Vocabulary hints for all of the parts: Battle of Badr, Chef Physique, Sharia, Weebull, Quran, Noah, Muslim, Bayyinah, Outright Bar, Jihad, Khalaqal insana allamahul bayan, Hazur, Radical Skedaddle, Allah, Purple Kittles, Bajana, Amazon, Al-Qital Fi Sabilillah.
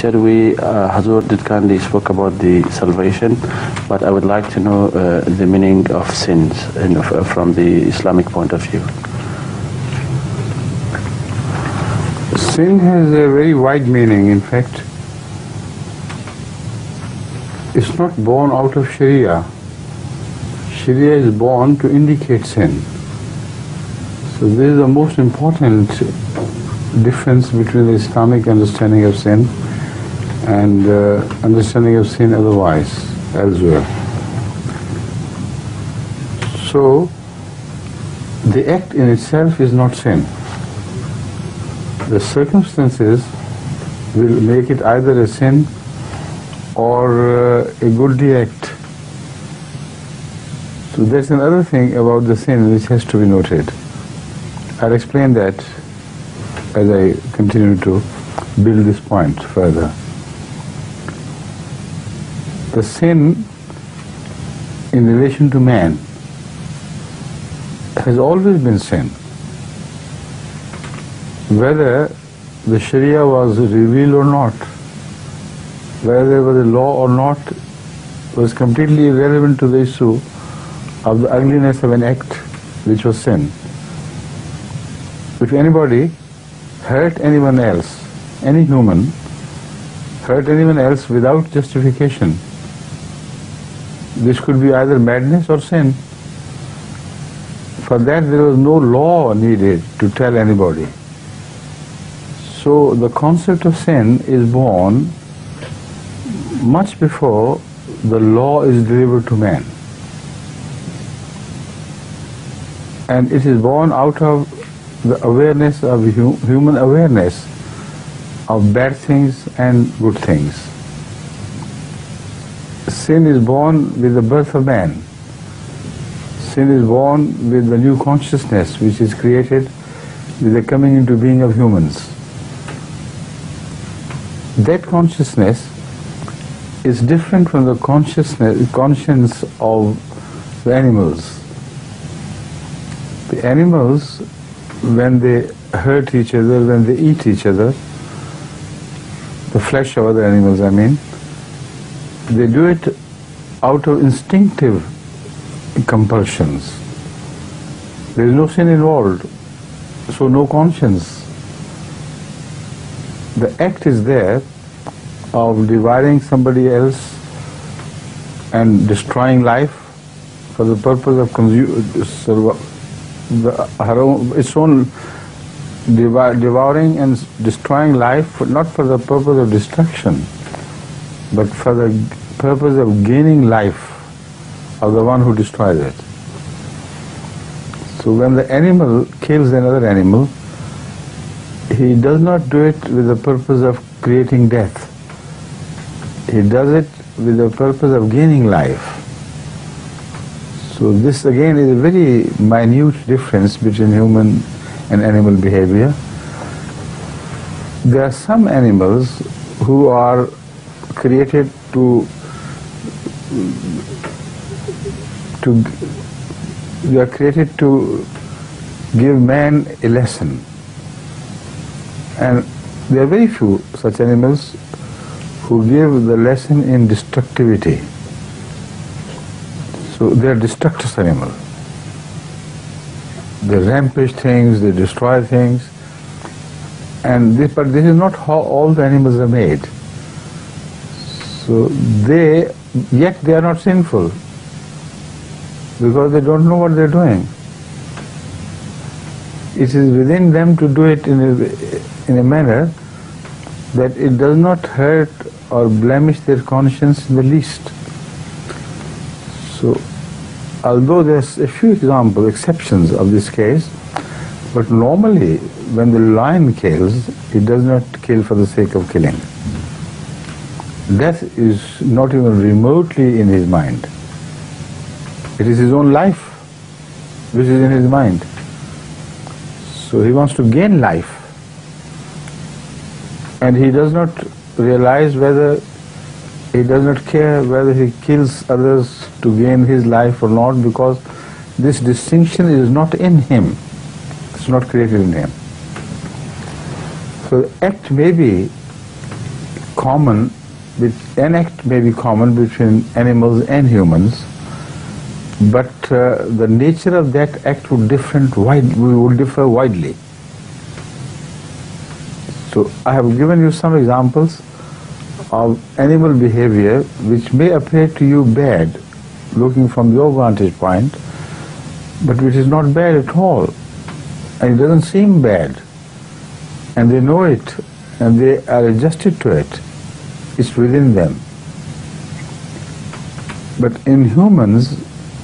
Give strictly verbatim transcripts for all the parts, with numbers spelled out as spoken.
said we, uh, Hazur did kindly spoke about the salvation, but I would like to know uh, the meaning of sins and of, from the Islamic point of view. Sin has a very wide meaning, in fact. It's not born out of Sharia. Sharia is born to indicate sin. So this is the most important difference between the Islamic understanding of sin and uh, understanding of sin otherwise, elsewhere. So the act in itself is not sin. The circumstances will make it either a sin or uh, a good act. So that's another thing about the sin which has to be noted. I'll explain that as I continue to build this point further. The sin in relation to man has always been sin. Whether the Sharia was revealed or not, whether there was a law or not, was completely irrelevant to the issue of the ugliness of an act which was sin. If anybody hurt anyone else, any human, hurt anyone else without justification, this could be either madness or sin. For that there was no law needed to tell anybody. So the concept of sin is born much before the law is delivered to man. And it is born out of the awareness of hum human awareness of bad things and good things. Sin is born with the birth of man. Sin is born with the new consciousness which is created with the coming into being of humans. That consciousness is different from the consciousness, conscience of the animals. The animals, when they hurt each other, when they eat each other, the flesh of other animals I mean, they do it out of instinctive compulsions. There is no sin involved, so no conscience. The act is there of dividing somebody else and destroying life for the purpose of consume its own devouring and destroying life, not for the purpose of destruction, but for the purpose of gaining life of the one who destroys it. So when the animal kills another animal, he does not do it with the purpose of creating death. He does it with the purpose of gaining life. So this again is a very minute difference between human and animal behavior. There are some animals who are created to, to they are created to give man a lesson. And there are very few such animals who give the lesson in destructivity. So they are destructive animals. They rampage things, they destroy things. And this, but this is not how all the animals are made. So they, yet they are not sinful, because they don't know what they are doing. It is within them to do it in a, in a manner that it does not hurt or blemish their conscience in the least. So, although there's a few examples, exceptions of this case, but normally when the lion kills, it does not kill for the sake of killing. Death is not even remotely in his mind. It is his own life which is in his mind. So he wants to gain life, and he does not realize whether, he does not care whether he kills others to gain his life or not, because this distinction is not in him, it's not created in him. So the act may be common, an act may be common between animals and humans, but uh, the nature of that act would different wide, we would differ widely. So I have given you some examples of animal behavior which may appear to you bad, looking from your vantage point, but which is not bad at all, and it doesn't seem bad, and they know it, and they are adjusted to it. It's within them. But in humans,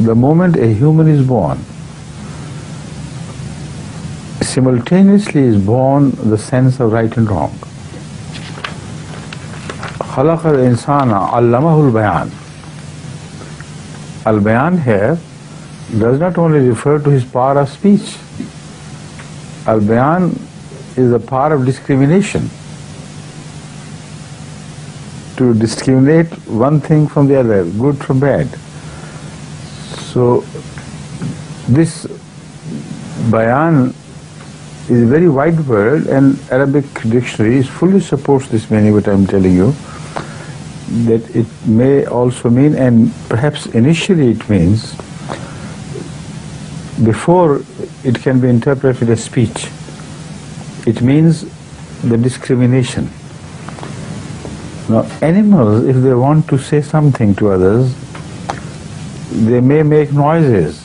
the moment a human is born, simultaneously is born the sense of right and wrong. Khalaqal insana allamahul bayan. Al-bayan here does not only refer to his power of speech. Al-bayan is the power of discrimination. To discriminate one thing from the other, good from bad. So this bayan is a very wide word, and Arabic dictionaries fully supports this meaning what I'm telling you, that it may also mean, and perhaps initially it means, before it can be interpreted as speech, it means the discrimination. Now animals, if they want to say something to others, they may make noises,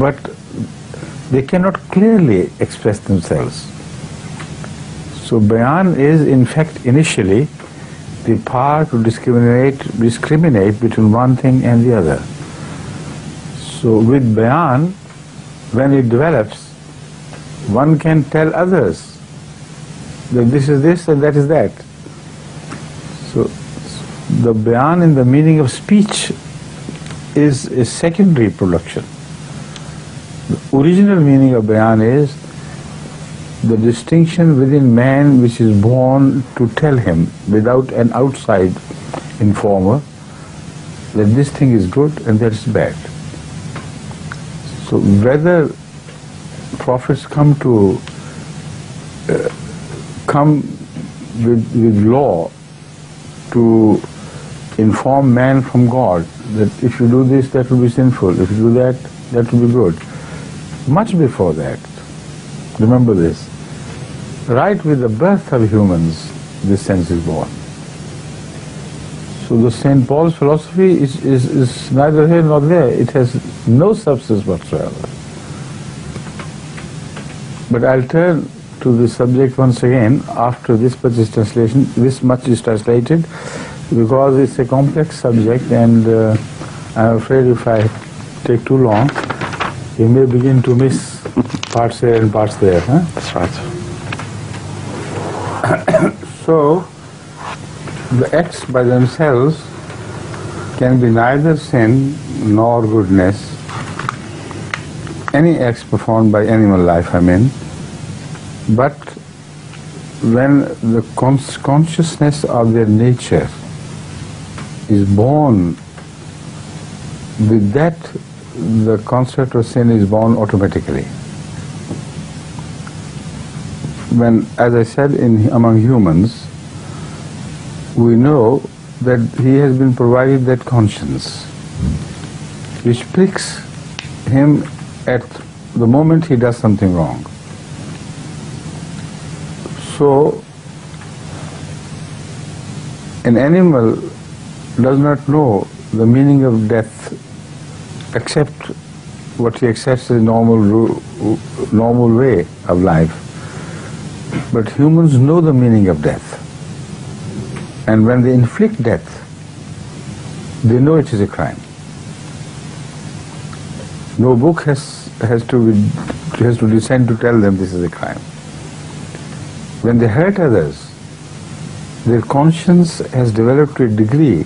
but they cannot clearly express themselves. So bayan is in fact initially the power to discriminate discriminate between one thing and the other. So with bayan, when it develops, one can tell others that this is this and that is that. So the bayan in the meaning of speech is a secondary production. The original meaning of bayan is the distinction within man which is born to tell him without an outside informer that this thing is good and that is bad. So whether prophets come to uh, come with, with law to inform man from God that if you do this, that will be sinful, if you do that, that will be good. Much before that, remember this, right with the birth of humans, this sense is born. So the Saint Paul's philosophy is, is, is neither here nor there, it has no substance whatsoever. But I'll turn to the subject once again after this much is translation, this much is translated, because it's a complex subject, and uh, I'm afraid if I take too long, you may begin to miss parts here and parts there. Huh? That's right. So, the acts by themselves can be neither sin nor goodness. Any acts performed by animal life, I mean, but when the cons consciousness of their nature is born, with that the concept of sin is born automatically. When, as I said, in among humans, we know that he has been provided that conscience, which pricks him at the moment he does something wrong. So an animal does not know the meaning of death except what he accepts as normal normal way of life. But humans know the meaning of death, and when they inflict death, they know it is a crime. No book has has to be, has to descend to tell them this is a crime. When they hurt others, their conscience has developed to a degree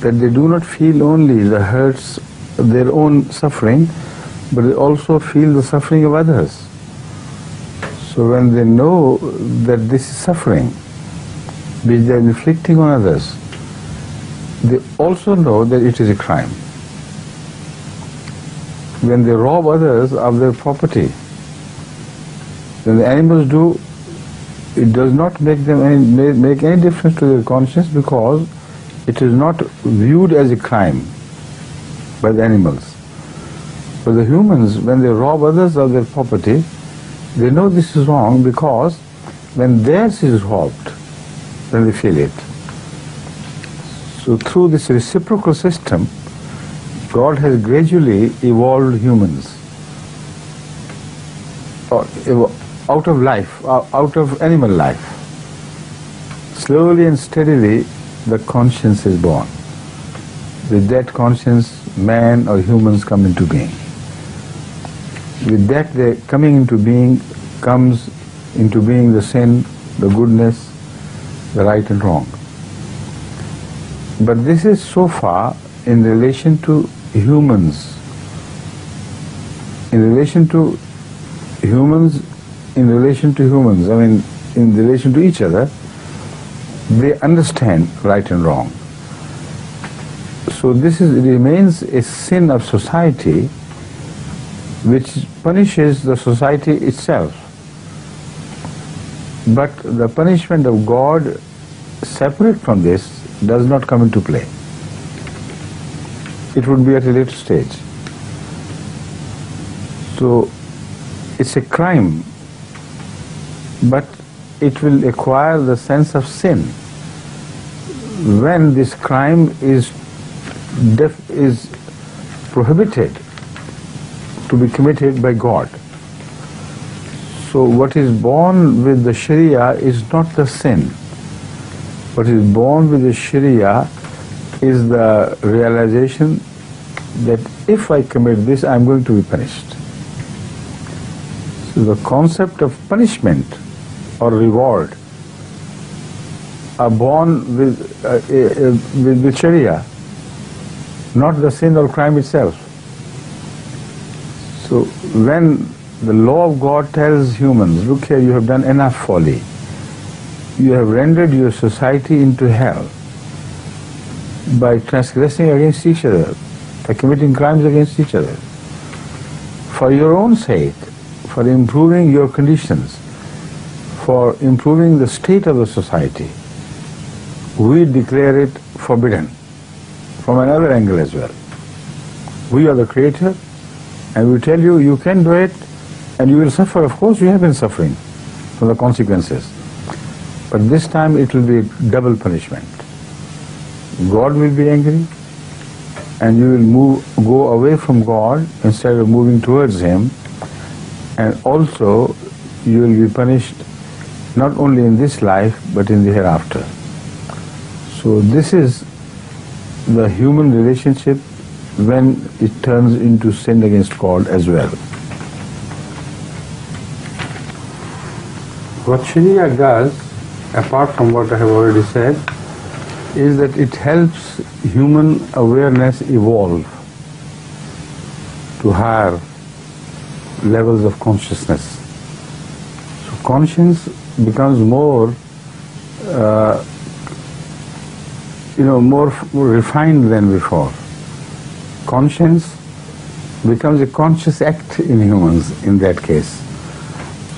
that they do not feel only the hurts, their own suffering, but they also feel the suffering of others. So when they know that this is suffering which they are inflicting on others, they also know that it is a crime. When they rob others of their property, when the animals do, it does not make them any, make any difference to their conscience, because it is not viewed as a crime by the animals. But the humans, when they rob others of their property, they know this is wrong, because when theirs is robbed, then they feel it. So through this reciprocal system, God has gradually evolved humans out of life, out of animal life. Slowly and steadily, the conscience is born. With that conscience, man or humans come into being. With that they coming into being, comes into being the sin, the goodness, the right and wrong. But this is so far in relation to humans. In relation to humans, in relation to humans, I mean in relation to each other, they understand right and wrong. So this is, it remains a sin of society which punishes the society itself. But the punishment of God separate from this does not come into play. It would be at a later stage. So it's a crime, but it will acquire the sense of sin when this crime is def is prohibited to be committed by God. So what is born with the Sharia is not the sin. What is born with the Sharia is the realization that if I commit this, I'm going to be punished. So the concept of punishment or reward are born with, uh, uh, with the Sharia, not the sin or crime itself. So when the law of God tells humans, look here, you have done enough folly. You have rendered your society into hell by transgressing against each other, by committing crimes against each other, for your own sake, for improving your conditions, for improving the state of the society, we declare it forbidden from another angle as well. We are the creator, and we tell you, you can do it, and you will suffer. Of course, you have been suffering from the consequences. But this time it will be double punishment. God will be angry, and you will move, go away from God instead of moving towards Him, and also you will be punished not only in this life but in the hereafter. So this is the human relationship when it turns into sin against God as well. What Sharia does, apart from what I have already said, is that it helps human awareness evolve to higher levels of consciousness. So conscience becomes more, uh, you know, more, more refined than before. Conscience becomes a conscious act in humans in that case.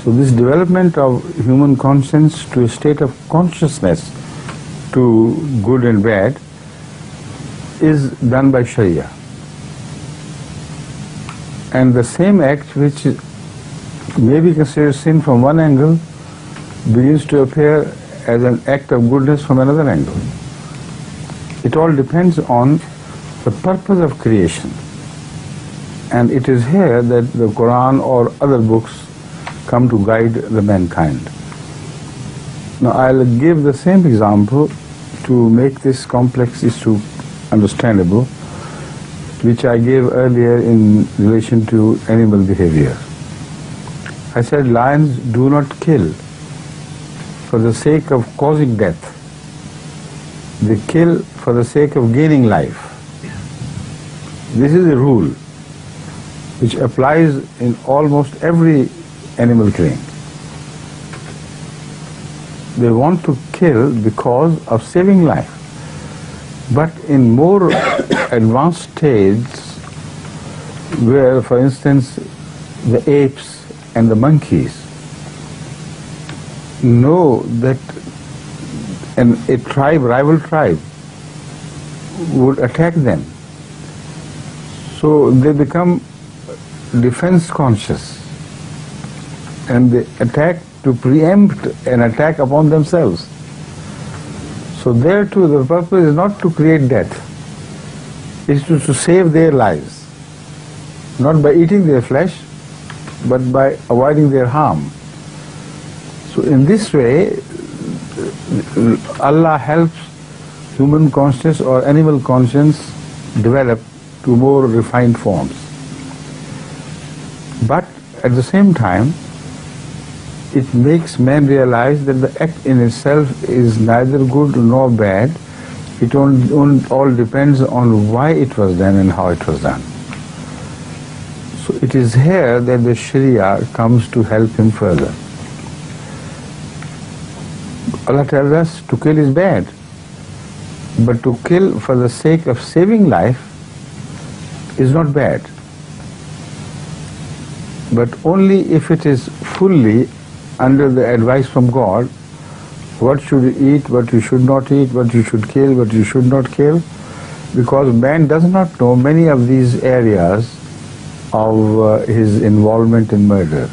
So this development of human conscience to a state of consciousness to good and bad is done by Sharia. And the same act, which may be considered sin from one angle, begins to appear as an act of goodness from another angle. It all depends on the purpose of creation. And it is here that the Quran or other books come to guide the mankind. Now I'll give the same example to make this complex issue understandable, which I gave earlier in relation to animal behavior. I said lions do not kill for the sake of causing death. They kill for the sake of gaining life. This is a rule which applies in almost every animal killing. They want to kill because of saving life. But in more advanced stages, where for instance the apes and the monkeys, know that an, a tribe, rival tribe, would attack them. So they become defense conscious and they attack to preempt an attack upon themselves. So there too the purpose is not to create death, it's to, to save their lives, not by eating their flesh but by avoiding their harm. So in this way Allah helps human conscience or animal conscience develop to more refined forms. But at the same time it makes man realize that the act in itself is neither good nor bad, it all depends on why it was done and how it was done. So it is here that the Sharia comes to help him further. Allah tells us to kill is bad, but to kill for the sake of saving life is not bad, but only if it is fully under the advice from God, what should you eat, what you should not eat, what you should kill, what you should not kill, because man does not know many of these areas of uh, his involvement in murder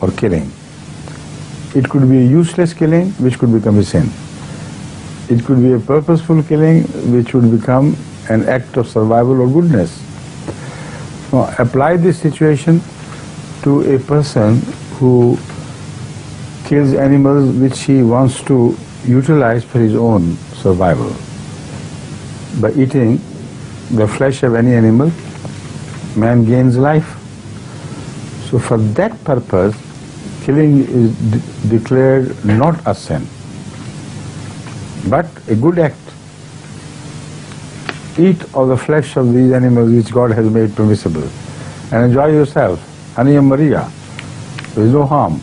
or killing. It could be a useless killing which could become a sin. It could be a purposeful killing which would become an act of survival or goodness. Now, apply this situation to a person who kills animals which he wants to utilize for his own survival by eating the flesh of any animal. Man gains life. So for that purpose killing is de declared not a sin but a good act. Eat of the flesh of these animals which God has made permissible and enjoy yourself, Ani and Maria, there is no harm.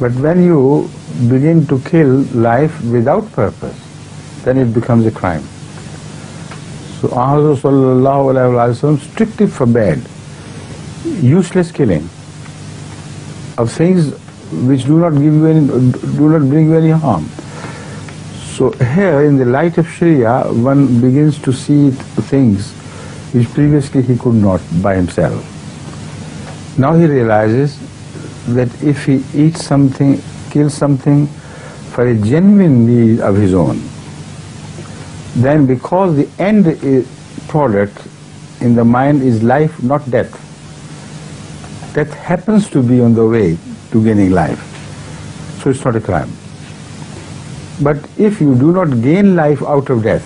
But when you begin to kill life without purpose, then it becomes a crime. So Hazur sallallahu alayhi wa sallam strictly forbade useless killing of things which do not give you any, do not bring you any harm. So here in the light of Sharia one begins to see things which previously he could not by himself. Now he realizes that if he eats something, kills something for a genuine need of his own, then because the end is product in the mind is life, not death. Death happens to be on the way to gaining life, so it's not a crime. But if you do not gain life out of death,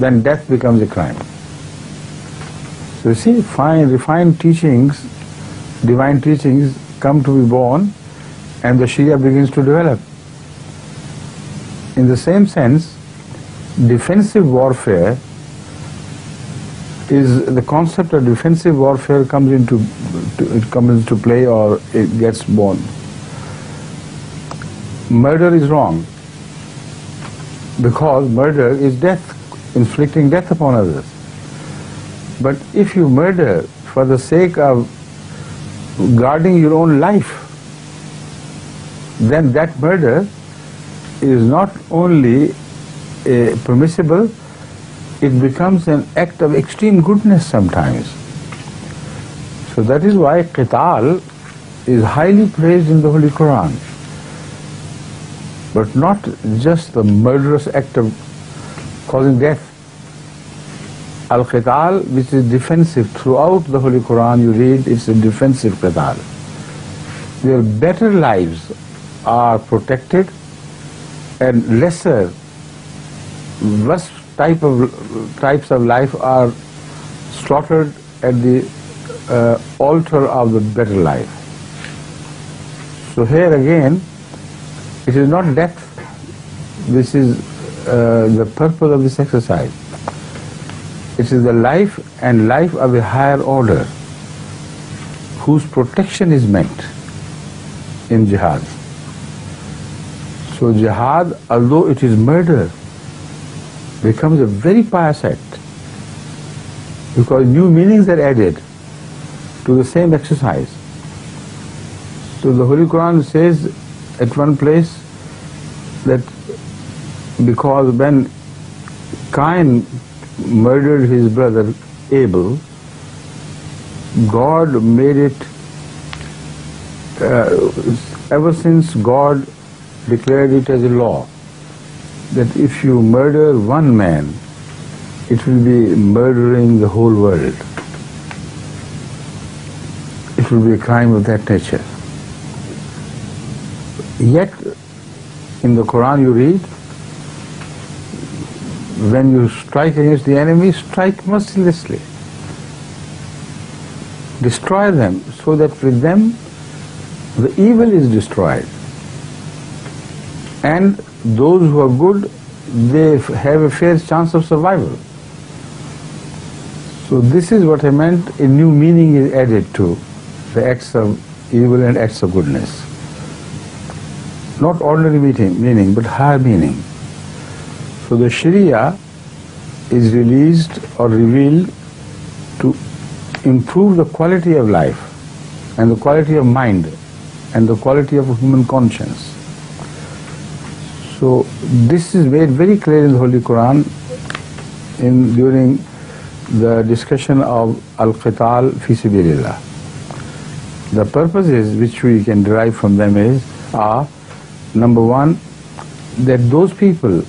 then death becomes a crime. So you see, fine, refined teachings, divine teachings, come to be born and the Sharia begins to develop. In the same sense, defensive warfare is, the concept of defensive warfare comes into, it comes into play or it gets born. Murder is wrong because murder is death, inflicting death upon others. But if you murder for the sake of guarding your own life, then that murder is not only uh, permissible, it becomes an act of extreme goodness sometimes. So that is why qital is highly praised in the Holy Quran, but not just the murderous act of causing death. Al-Qital, which is defensive, throughout the Holy Quran you read it's a defensive qital. Their better lives are protected and lesser, worse type of, types of life are slaughtered at the uh, altar of the better life. So here again it is not death, this is uh, the purpose of this exercise. It is the life and life of a higher order whose protection is meant in jihad. So jihad, although it is murder, becomes a very pious act because new meanings are added to the same exercise. So the Holy Quran says at one place, that because when Cain murdered his brother Abel, God made it, uh, ever since God declared it as a law, that if you murder one man, it will be murdering the whole world. It will be a crime of that nature. Yet, in the Quran you read, when you strike against the enemy, strike mercilessly. Destroy them, so that with them the evil is destroyed. And those who are good, they have a fair chance of survival. So this is what I meant, a new meaning is added to the acts of evil and acts of goodness. Not ordinary meaning, but higher meaning. So the Sharia is released or revealed to improve the quality of life and the quality of mind and the quality of human conscience. So this is made very clear in the Holy Quran in during the discussion of Al-Qital Fi Sabilillah. The purposes which we can derive from them is are, number one, that those people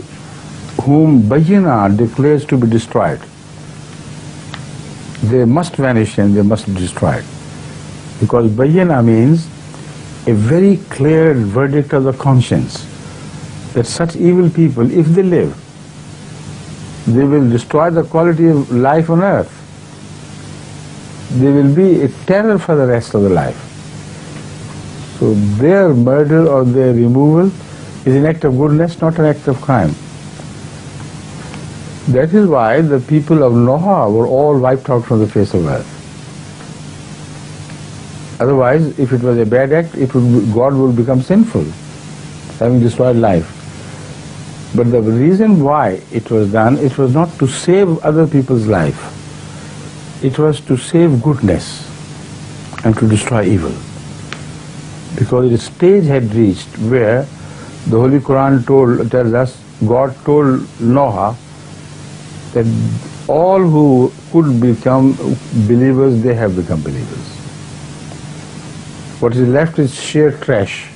whom Bayyinah declares to be destroyed, they must vanish and they must be destroyed. Because Bayyinah means a very clear verdict of the conscience, that such evil people, if they live, they will destroy the quality of life on earth. They will be a terror for the rest of the life. So their murder or their removal is an act of goodness, not an act of crime. That is why the people of Noah were all wiped out from the face of earth. Otherwise, if it was a bad act, it would, God would become sinful, having destroyed life. But the reason why it was done, it was not to save other people's life. It was to save goodness and to destroy evil. Because the stage had reached where the Holy Quran told, tells us, God told Noah, that all who could become believers, they have become believers. What is left is sheer trash.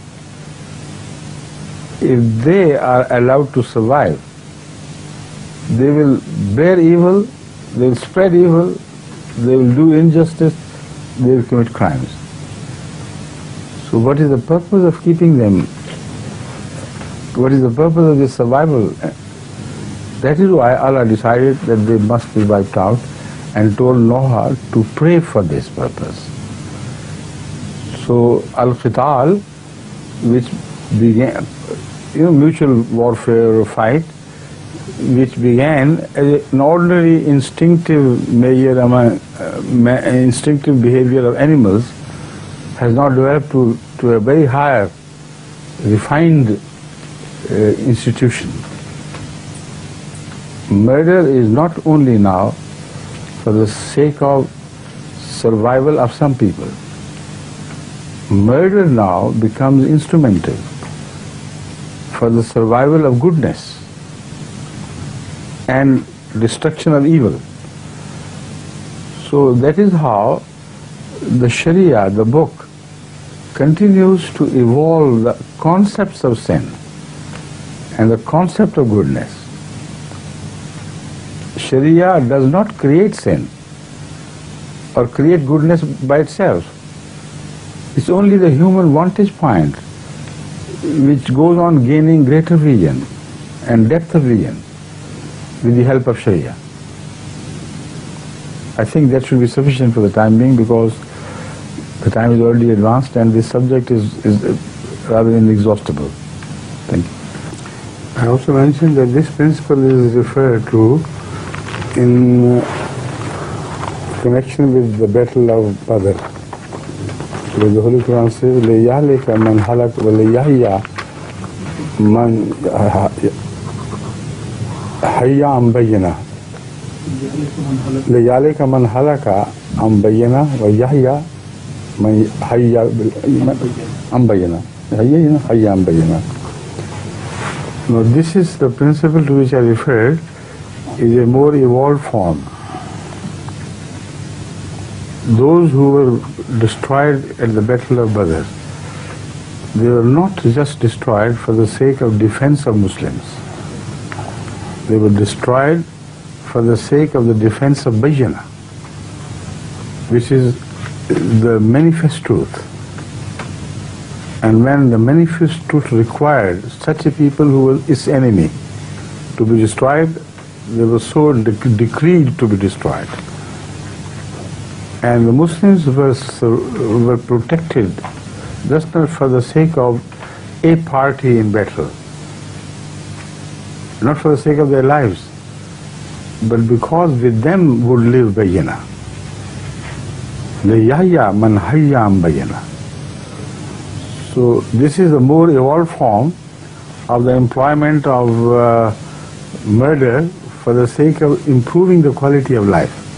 If they are allowed to survive, they will bear evil, they will spread evil, they will do injustice, they will commit crimes. So what is the purpose of keeping them? What is the purpose of their survival? That is why Allah decided that they must be wiped out and told Noah to pray for this purpose. So Al-Qital, which began, you know, mutual warfare or fight, which began as an ordinary instinctive measure among, uh, instinctive behavior of animals, has now developed to, to a very higher, refined uh, institution. Murder is not only now for the sake of survival of some people. Murder now becomes instrumental for the survival of goodness and destruction of evil. So that is how the Sharia, the book, continues to evolve the concepts of sin and the concept of goodness. Sharia does not create sin or create goodness by itself. It's only the human vantage point which goes on gaining greater vision and depth of vision with the help of Sharia. I think that should be sufficient for the time being, because the time is already advanced and this subject is, is rather inexhaustible. Thank you. I also mentioned that this principle is referred to in connection with the Battle of Badr, where the Holy Quran says, لَيَّهْلِكَ مَنْ حَلَقْ وَلَيَّهْيَا مَنْ حَيَّا عَمْ بَيِّنَا لَيَّهْلِكَ مَنْ حَلَقَ عَمْ بَيِّنَا وَيَّهْيَا مَنْ حَيَّا عَمْ بَيِّنَا حَيَّا عَمْ بَيِّنَا Now this is the principle to which I referred, is a more evolved form. Those who were destroyed at the Battle of Badr, they were not just destroyed for the sake of defense of Muslims. They were destroyed for the sake of the defense of Bajana, which is the manifest truth. And when the manifest truth required such a people who were its enemy to be destroyed, they were so de decreed to be destroyed. And the Muslims were, were protected just not for the sake of a party in battle, not for the sake of their lives, but because with them would live Bayyinah. The Yahya man hayyam Bayyinah. So this is a more evolved form of the employment of uh, murder for the sake of improving the quality of life.